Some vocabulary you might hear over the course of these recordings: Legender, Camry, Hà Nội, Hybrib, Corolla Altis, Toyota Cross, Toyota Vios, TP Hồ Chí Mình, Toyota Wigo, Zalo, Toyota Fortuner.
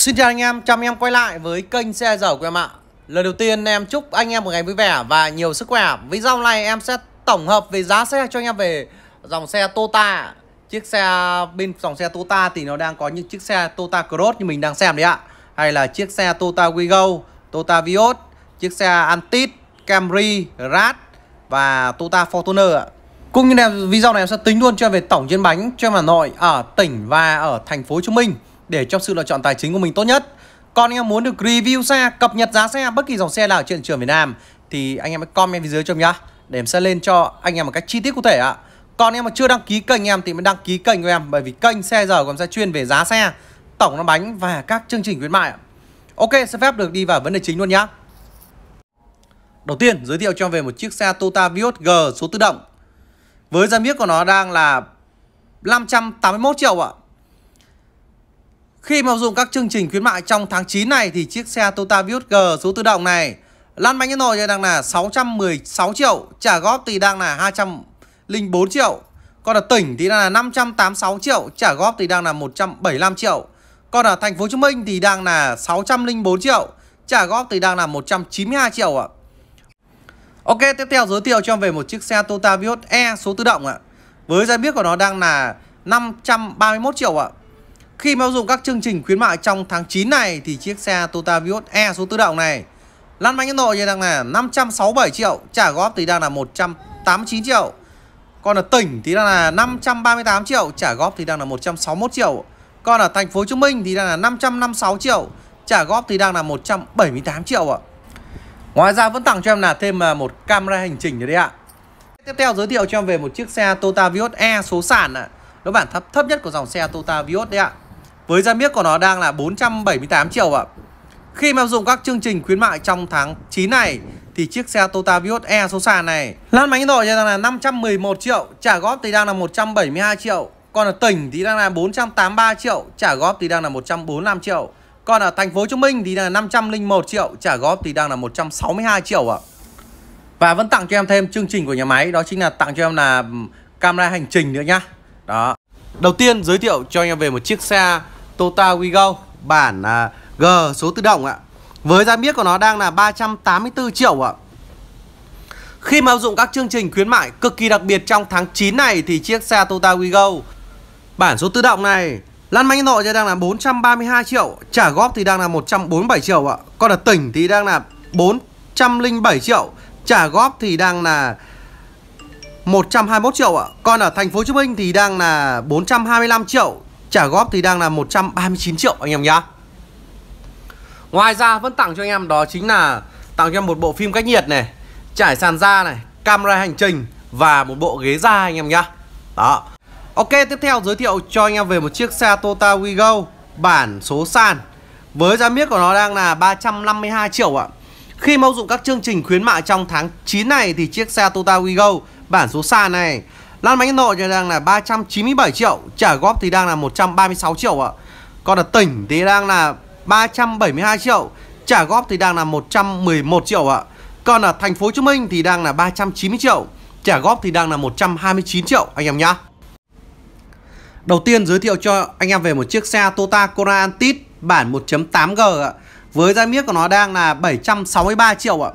Xin chào anh em, chào anh em quay lại với kênh xe dầu của em ạ. Lời đầu tiên em chúc anh em một ngày vui vẻ và nhiều sức khỏe. Video này em sẽ tổng hợp về giá xe cho anh em về dòng xe Toyota. Chiếc xe bên dòng xe Toyota thì nó đang có những chiếc xe Toyota Cross như mình đang xem đấy ạ, hay là chiếc xe Toyota Wigo, Toyota Vios, chiếc xe Altis, Camry, Rad và Toyota Fortuner ạ. Cũng như là video này em sẽ tính luôn cho về tổng trên bánh cho em Hà Nội, ở tỉnh và ở thành phố Hồ Chí Minh để cho sự lựa chọn tài chính của mình tốt nhất. Còn anh em muốn được review xe, cập nhật giá xe bất kỳ dòng xe nào trên thị trường Việt Nam thì anh em hãy comment phía dưới cho em nhá, để em sẽ lên cho anh em một cách chi tiết cụ thể ạ. Còn anh em mà chưa đăng ký kênh em thì mới đăng ký kênh của em, bởi vì kênh xe giờ còn sẽ chuyên về giá xe, tổng nó bánh và các chương trình khuyến mại ạ. Ok, sẽ phép được đi vào vấn đề chính luôn nhá. Đầu tiên giới thiệu cho em về một chiếc xe Toyota Vios G số tự động với giá miếc của nó đang là 581 triệu ạ. Khi mà dùng các chương trình khuyến mại trong tháng 9 này thì chiếc xe Toyota Vios G số tự động này lăn bánh Hà Nội đang là 616 triệu, trả góp thì đang là 204 triệu. Còn ở tỉnh thì đang là 586 triệu, trả góp thì đang là 175 triệu. Còn ở thành phố Hồ Chí Minh thì đang là 604 triệu, trả góp thì đang là 192 triệu ạ. Ok, tiếp theo giới thiệu cho em về một chiếc xe Toyota Vios E số tự động ạ. Với giá biết của nó đang là 531 triệu ạ. Khi mà dùng các chương trình khuyến mại trong tháng 9 này thì chiếc xe Toyota Vios E số tự động này lăn bánh Hà Nội thì đang là 567 triệu, trả góp thì đang là 189 triệu. Còn ở tỉnh thì đang là 538 triệu, trả góp thì đang là 161 triệu. Còn ở thành phố Hồ Chí Minh thì đang là 556 triệu, trả góp thì đang là 178 triệu ạ. Ngoài ra vẫn tặng cho em là thêm một camera hành trình nữa đấy ạ. Tiếp theo giới thiệu cho em về một chiếc xe Toyota Vios E số sàn ạ. Nó bản thấp nhất của dòng xe Toyota Vios đấy ạ. Với giá miếc của nó đang là 478 triệu ạ. Khi mà dùng các chương trình khuyến mại trong tháng 9 này thì chiếc xe Toyota Vios E số sàn này lăn bánh rồi đang là 511 triệu, trả góp thì đang là 172 triệu. Còn ở tỉnh thì đang là 483 triệu, trả góp thì đang là 145 triệu. Còn ở thành phố Hồ Chí Minh thì là 501 triệu, trả góp thì đang là 162 triệu ạ. Và vẫn tặng cho em thêm chương trình của nhà máy, đó chính là tặng cho em là camera hành trình nữa nhá. Đó. Đầu tiên giới thiệu cho anh em về một chiếc xe Toyota Wigo bản G số tự động ạ. Với giá miếc của nó đang là 384 triệu ạ. Khi mà áp dụng các chương trình khuyến mại cực kỳ đặc biệt trong tháng 9 này thì chiếc xe Toyota Wigo bản số tự động này lăn bánh Hà Nội thì đang là 432 triệu, trả góp thì đang là 147 triệu ạ. Còn ở tỉnh thì đang là 407 triệu, trả góp thì đang là 121 triệu ạ. Còn ở thành phố Hồ Chí Minh thì đang là 425 triệu, trả góp thì đang là 139 triệu anh em nhá. Ngoài ra vẫn tặng cho anh em đó chính là tặng cho em một bộ phim cách nhiệt này, trải sàn da này, camera hành trình và một bộ ghế da anh em nhá. Đó. Ok, tiếp theo giới thiệu cho anh em về một chiếc xe Toyota Wigo bản số sàn. Với giá miếc của nó đang là 352 triệu ạ. Khi mà áp dụng các chương trình khuyến mại trong tháng 9 này thì chiếc xe Toyota Wigo bản số sàn này lăn bánh Hà Nội thì đang là 397 triệu, trả góp thì đang là 136 triệu ạ. Còn ở tỉnh thì đang là 372 triệu, trả góp thì đang là 111 triệu ạ. Còn ở thành phố Hồ Chí Minh thì đang là 390 triệu, trả góp thì đang là 129 triệu anh em nhá. Đầu tiên giới thiệu cho anh em về một chiếc xe Toyota Corolla Altis bản 1.8G ạ. Với giá miếc của nó đang là 763 triệu ạ.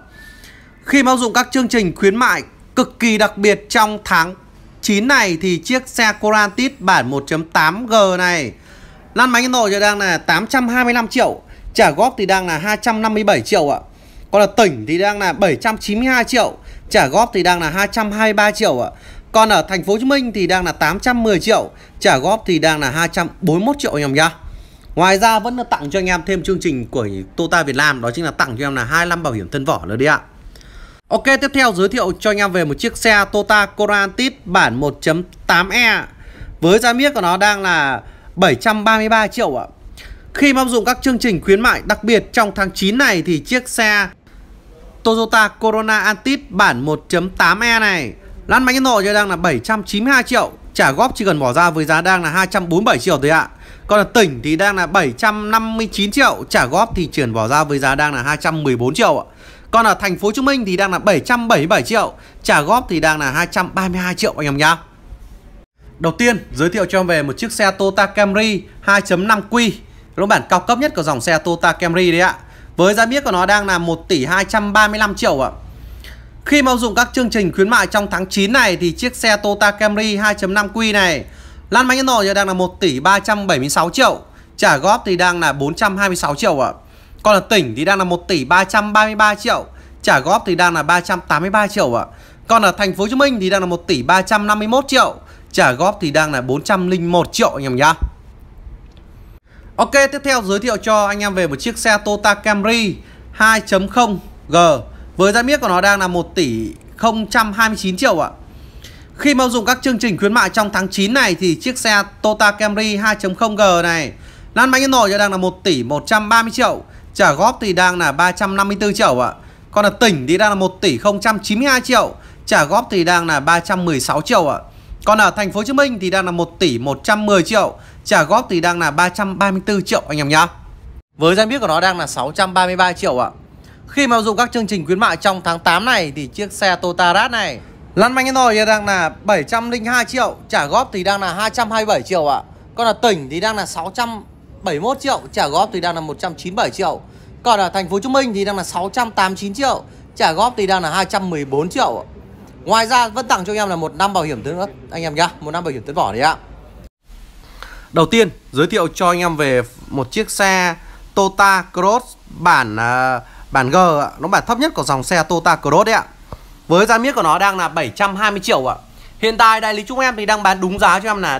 Khi mà áp dụng các chương trình khuyến mại cực kỳ đặc biệt trong tháng 9 này thì chiếc xe Corolla Altis bản 1.8G này lăn bánh Hà Nội thì đang là 825 triệu, trả góp thì đang là 257 triệu ạ. Còn ở tỉnh thì đang là 792 triệu, trả góp thì đang là 223 triệu ạ. Còn ở thành phố Hồ Chí Minh thì đang là 810 triệu, trả góp thì đang là 241 triệu anh em nhá. Ngoài ra vẫn tặng cho anh em thêm chương trình của Toyota Việt Nam, đó chính là tặng cho em là 25 bảo hiểm thân vỏ nữa đấy ạ. Ok, tiếp theo giới thiệu cho anh em về một chiếc xe Toyota Corolla Altis bản 1.8E. Với giá miếc của nó đang là 733 triệu ạ. Khi mà áp dụng các chương trình khuyến mại đặc biệt trong tháng 9 này thì chiếc xe Toyota Corolla Altis bản 1.8E này lăn bánh Hà Nội đang là 792 triệu, trả góp chỉ cần bỏ ra với giá đang là 247 triệu thôi ạ. Còn ở tỉnh thì đang là 759 triệu, trả góp thì chuyển bỏ ra với giá đang là 214 triệu ạ. Còn ở thành phố Hồ Chí Minh thì đang là 777 triệu, trả góp thì đang là 232 triệu anh em nhá. Đầu tiên giới thiệu cho em về một chiếc xe Toyota Camry 2.5Q Lỗ bản cao cấp nhất của dòng xe Toyota Camry đấy ạ. Với giá biết của nó đang là 1 tỷ 235 triệu ạ. Khi mà dùng các chương trình khuyến mại trong tháng 9 này thì chiếc xe Toyota Camry 2.5Q này lăn bánh Ấn Độ đang là 1 tỷ 376 triệu, trả góp thì đang là 426 triệu ạ. Còn là tỉnh thì đang là 1 tỷ 333 triệu, trả góp thì đang là 383 triệu ạ. Còn ở thành phố Hồ Chí Minh thì đang là 1 tỷ 351 triệu, trả góp thì đang là 401 triệu anh em nhá. Ok, tiếp theo giới thiệu cho anh em về một chiếc xe Toyota Camry 2.0G với giá miết của nó đang là 1 tỷ 029 triệu ạ. Khi mà dùng các chương trình khuyến mại trong tháng 9 này thì chiếc xe Toyota Camry 2.0G này lăn bánh Ấn Độ đang là 1 tỷ 130 triệu, trả góp thì đang là 354 triệu ạ. Còn ở tỉnh thì đang là 1 tỷ 092 triệu, trả góp thì đang là 316 triệu ạ. Còn ở thành phố Hồ Chí Minh thì đang là 1 tỷ 110 triệu, trả góp thì đang là 334 triệu anh em nhá. Với giá niêm yết của nó đang là 633 triệu ạ. Khi mà dùng các chương trình khuyến mại trong tháng 8 này thì chiếc xe Toyota Cross này lăn bánh Ấn Độ đang là 702 triệu, trả góp thì đang là 227 triệu ạ. Còn ở tỉnh thì đang là 671 triệu, trả góp thì đang là 197 triệu. Còn ở thành phố Hồ Chí Minh thì đang là 689 triệu, trả góp thì đang là 214 triệu. Ngoài ra vẫn tặng cho anh em là 1 năm bảo hiểm tới nữa anh em nhá, 1 năm bảo hiểm tới vỏ đấy ạ. Đầu tiên giới thiệu cho anh em về một chiếc xe Toyota Cross bản G ạ, nó bản thấp nhất của dòng xe Toyota Cross đấy ạ. Với giá miết của nó đang là 720 triệu ạ. Hiện tại đại lý chúng em thì đang bán đúng giá cho em là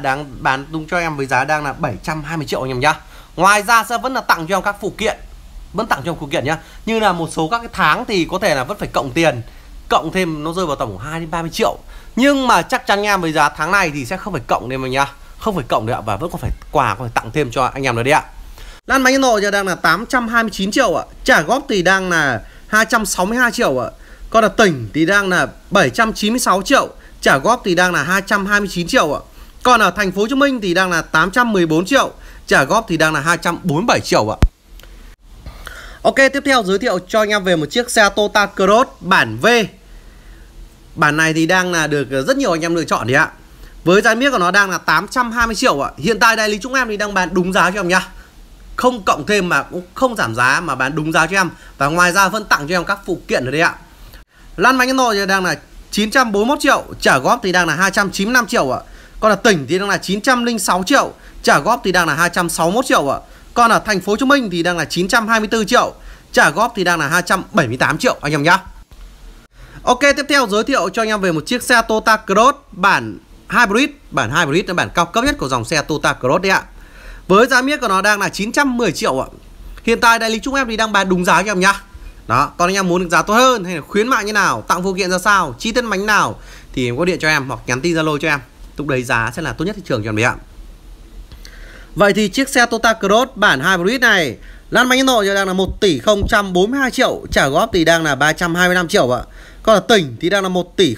với giá đang là 720 triệu anh em nhá. Ngoài ra sẽ vẫn là tặng cho em các phụ kiện, vẫn tặng cho em phụ kiện nhá. Như là một số các cái tháng thì có thể là vẫn phải cộng tiền, cộng thêm nó rơi vào tổng 2 đến 30 triệu. Nhưng mà chắc chắn em với giá tháng này thì sẽ không phải cộng nên mình nhá. Không phải cộng được ạ, và vẫn còn phải quà còn phải tặng thêm cho anh em nữa đấy ạ. Lăn bánh Ấn Độ giờ đang là 829 triệu ạ. Trả góp thì đang là 262 triệu ạ. Còn là tỉnh thì đang là 796 triệu, trả góp thì đang là 229 triệu ạ. Còn ở thành phố Hồ Chí Minh thì đang là 814 triệu, trả góp thì đang là 247 triệu ạ. Ok, tiếp theo giới thiệu cho anh em về một chiếc xe Toyota Cross bản V. Bản này thì đang là được rất nhiều anh em lựa chọn đấy ạ. Với giá miếc của nó đang là 820 triệu ạ. Hiện tại đại lý chúng em thì đang bán đúng giá cho em nhá. Không cộng thêm mà cũng không giảm giá mà bán đúng giá cho em. Và ngoài ra vẫn tặng cho em các phụ kiện ở đây ạ. Lăn bánh Ấn Độ thì đang là 941 triệu, trả góp thì đang là 295 triệu ạ. Còn ở tỉnh thì đang là 906 triệu, trả góp thì đang là 261 triệu ạ. Còn ở thành phố Hồ Chí Minh thì đang là 924 triệu, trả góp thì đang là 278 triệu anh em nhá. Ok, tiếp theo giới thiệu cho anh em về một chiếc xe Toyota Cross bản hybrid là bản cao cấp nhất của dòng xe Toyota Cross đấy ạ. Với giá miếc của nó đang là 910 triệu ạ. Hiện tại đại lý chúng em thì đang bán đúng giá anh em nhá. Đó, còn anh em muốn được giá tốt hơn hay là khuyến mại như nào, tặng phụ kiện ra sao, chi tiết bánh nào thì gọi điện cho em hoặc nhắn tin Zalo cho em. Lúc đấy giá sẽ là tốt nhất thị trường cho em đấy ạ. Vậy thì chiếc xe Toyota Cross bản hybrid này lăn bánh Ấn Độ đang là 1 tỷ 042 triệu, trả góp thì đang là 325 triệu ạ. Còn là tỉnh thì đang là 1 tỷ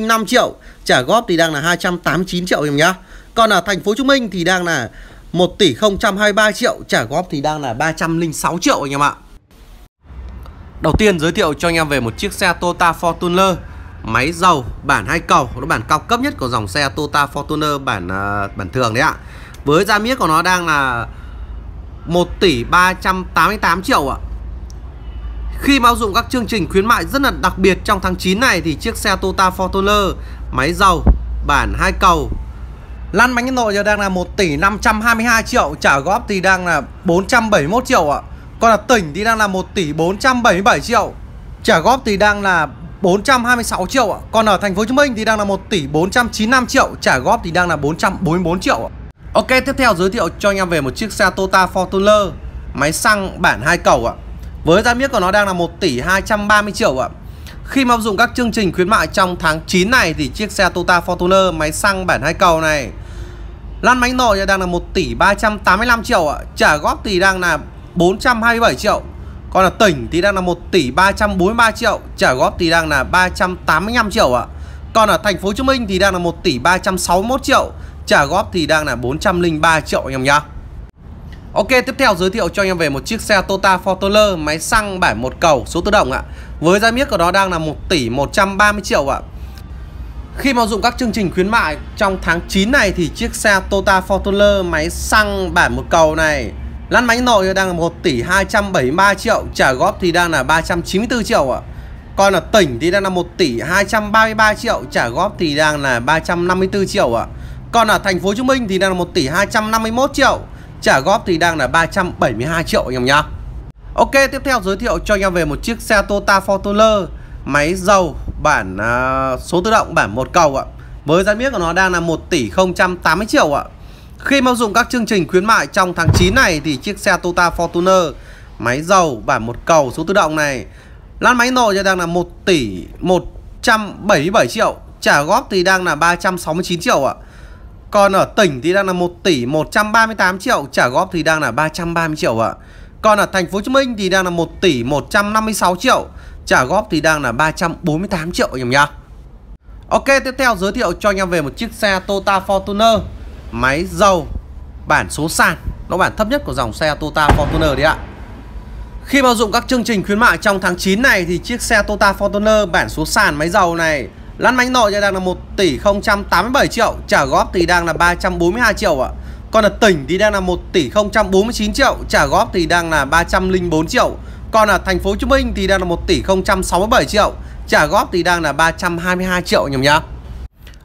005 triệu, trả góp thì đang là 289 triệu em nhá. Còn ở thành phố Hồ Chí Minh thì đang là 1 tỷ 023 triệu, trả góp thì đang là 306 triệu anh em ạ. Đầu tiên giới thiệu cho anh em về một chiếc xe Toyota Fortuner máy dầu bản 2 cầu, nó bản cao cấp nhất của dòng xe Toyota Fortuner bản thường đấy ạ. Với giá miếc của nó đang là 1 tỷ 388 triệu ạ. Khi mà áp dụng các chương trình khuyến mại rất là đặc biệt trong tháng 9 này thì chiếc xe Toyota Fortuner máy dầu bản 2 cầu lăn bánh Ấn Độ giờ đang là 1 tỷ 522 triệu, trả góp thì đang là 471 triệu ạ. Còn là tỉnh thì đang là 1 tỷ 477 triệu, trả góp thì đang là 426 triệu ạ. Còn ở thành phố Hồ Chí Minh thì đang là 1 tỷ 495 triệu, trả góp thì đang là 444 triệu ạ. Ok, tiếp theo giới thiệu cho anh em về một chiếc xe Toyota Fortuner máy xăng bản 2 cầu ạ. Với giá miếc của nó đang là 1 tỷ 230 triệu ạ. Khi mà áp dụng các chương trình khuyến mại trong tháng 9 này thì chiếc xe Toyota Fortuner máy xăng bản 2 cầu này lăn bánh Ấn Độ đang là 1 tỷ 385 triệu ạ. Trả góp thì đang là 427 triệu. Còn là tỉnh thì đang là 1 tỷ 343 triệu, trả góp thì đang là 385 triệu ạ. Còn ở thành phố Hồ Chí Minh thì đang là 1 tỷ 361 triệu, trả góp thì đang là 403 triệu anh em nhá. Ok, tiếp theo giới thiệu cho anh em về một chiếc xe Toyota Fortuner máy xăng bản 1 cầu số tự động ạ. Với giá miếc của nó đang là 1 tỷ 130 triệu ạ. Khi mà dùng các chương trình khuyến mại trong tháng 9 này thì chiếc xe Toyota Fortuner máy xăng bản 1 cầu này Lăn bánh nội đang là 1 tỷ 273 triệu, trả góp thì đang là 394 triệu ạ. Còn ở tỉnh thì đang là 1 tỷ 233 triệu, trả góp thì đang là 354 triệu ạ. Còn ở thành phố Hồ Chí Minh thì đang là 1 tỷ 251 triệu, trả góp thì đang là 372 triệu anh em nhá. Ok, tiếp theo giới thiệu cho anh em về một chiếc xe Toyota Fortuner máy dầu bản số tự động bản 1 cầu ạ. Với giá miếc của nó đang là 1 tỷ 080 triệu ạ. Khi mà dùng các chương trình khuyến mại trong tháng 9 này thì chiếc xe Toyota Fortuner máy dầu bản 1 cầu số tự động này lăn máy nồi đang là 1 tỷ 177 triệu, trả góp thì đang là 369 triệu ạ. Còn ở tỉnh thì đang là 1 tỷ 138 triệu, trả góp thì đang là 330 triệu ạ. Còn ở thành phố Hồ Chí Minh thì đang là 1 tỷ 156 triệu, trả góp thì đang là 348 triệu anh em nhá. Ok, tiếp theo giới thiệu cho anh em về một chiếc xe Toyota Fortuner máy dầu bản số sàn, nó bản thấp nhất của dòng xe Toyota Fortuner đấy ạ. Khi mà dùng các chương trình khuyến mại trong tháng 9 này thì chiếc xe Toyota Fortuner bản số sàn máy dầu này lăn bánh nội đang là 1 tỷ 087 triệu, trả góp thì đang là 342 triệu ạ. Còn ở tỉnh thì đang là 1 tỷ 049 triệu, trả góp thì đang là 304 triệu. Còn ở thành phố Hồ Chí Minh thì đang là 1 tỷ 067 triệu, trả góp thì đang là 322 triệu anh em nhá.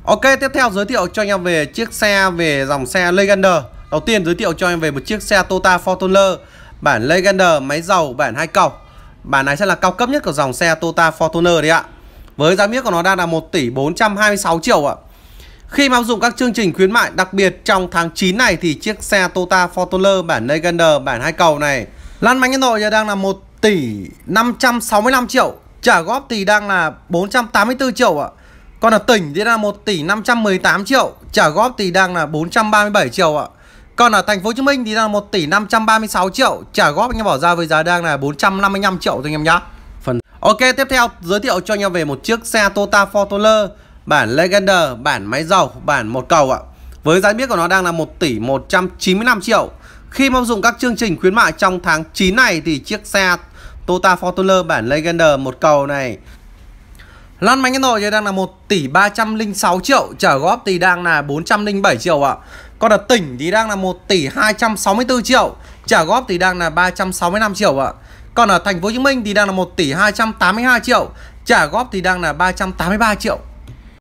Ok, tiếp theo giới thiệu cho anh em về chiếc xe về dòng xe Legender. Đầu tiên giới thiệu cho anh em về một chiếc xe Toyota Fortuner bản Legender máy dầu bản 2 cầu. Bản này sẽ là cao cấp nhất của dòng xe Toyota Fortuner đấy ạ. Với giá miếc của nó đang là 1 tỷ 426 triệu ạ. Khi mà dùng các chương trình khuyến mại đặc biệt trong tháng 9 này thì chiếc xe Toyota Fortuner bản Legender bản 2 cầu này lăn bánh Hà Nội đang là 1 tỷ 565 triệu, trả góp thì đang là 484 triệu ạ. Còn ở tỉnh thì là 1 tỷ 518 triệu, trả góp thì đang là 437 triệu ạ. Còn ở thành phố Hồ Chí Minh thì là 1 tỷ 536 triệu, trả góp anh em bỏ ra với giá đang là 455 triệu thôi anh em nhá. Ok, tiếp theo giới thiệu cho anh em về một chiếc xe Toyota Fortuner bản Legender bản máy dầu bản 1 cầu ạ. Với giá miếc của nó đang là 1 tỷ 195 triệu. Khi mà dùng các chương trình khuyến mại trong tháng 9 này thì chiếc xe Toyota Fortuner bản Legender 1 cầu này lăn bánh Hà Nội đang là 1 tỷ 306 triệu, trả góp thì đang là 407 triệu ạ. Còn ở tỉnh thì đang là 1 tỷ 264 triệu, trả góp thì đang là 365 triệu ạ. Còn ở thành phố Hồ Chí Minh thì đang là 1 tỷ 282 triệu, trả góp thì đang là 383 triệu.